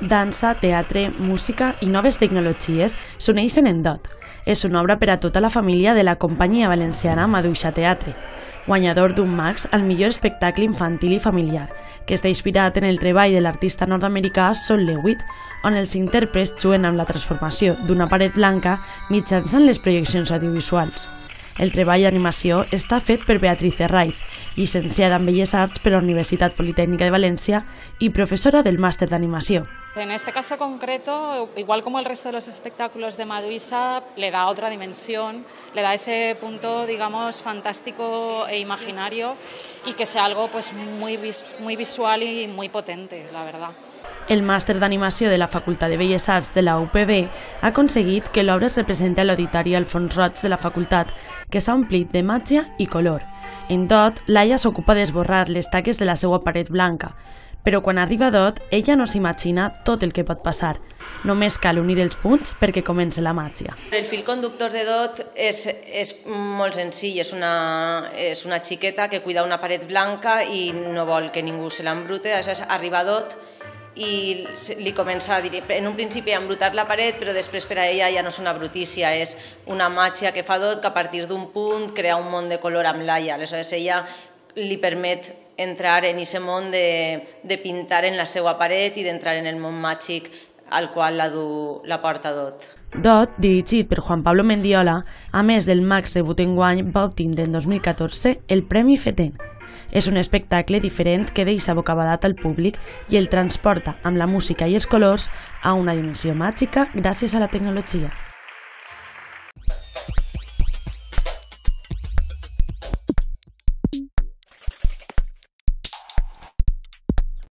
dansa, teatre, música i noves tecnologies s'uneixen en DOT. És una obra per a tota la família de la companyia valenciana Maduixa Teatre, guanyador d'un MAX al millor espectacle infantil i familiar, que està inspirat en el treball de l'artista nord-americà Sol Lewitt, on els intèrprets juguen amb la transformació d'una paret blanca mitjançant les projeccions audiovisuals. El treball d'animació està fet per Beatriz Raiz, llicenciada en Belles Arts per la Universitat Politècnica de València i professora del Màster d'Animació. En este caso concreto, igual como el resto de los espectáculos de Maduixa, le da otra dimensión, le da ese punto, digamos, fantástico e imaginario y que sea algo pues muy visual y muy potente, la verdad. El Màster d'Animació de la Facultat de Belles Arts de la UPB ha aconseguit que l'obra es representi a l'auditori Alfons Roig de la facultat, que s'ha omplit de màgia i color. En DOT, Laia s'ocupa d'esborrar les taques de la seva paret blanca, però quan arriba DOT, ella no s'imagina tot el que pot passar. Només cal unir els punts perquè comença la màgia. El fil conductor de DOT és molt senzill, és una xiqueta que cuida una paret blanca i no vol que ningú se l'embrute, aleshores arriba DOT i li comença a dir, en un principi a embrutar la paret, però després per a ella ja no és una brutícia, és una màgia que fa DOT que a partir d'un punt crea un món de color amb Laia. Aleshores ella li permet entrar en aquest món de pintar en la seva paret i d'entrar en el món màgic al qual la porta DOT. DOT, dirigit per Juan Pablo Mendiola, a més del MAX rebut enguany, va obtindre en 2014 el Premi FETEN. És un espectacle diferent que deixa bocabadat al públic i el transporta, amb la música i els colors, a una dimensió màgica gràcies a la tecnologia.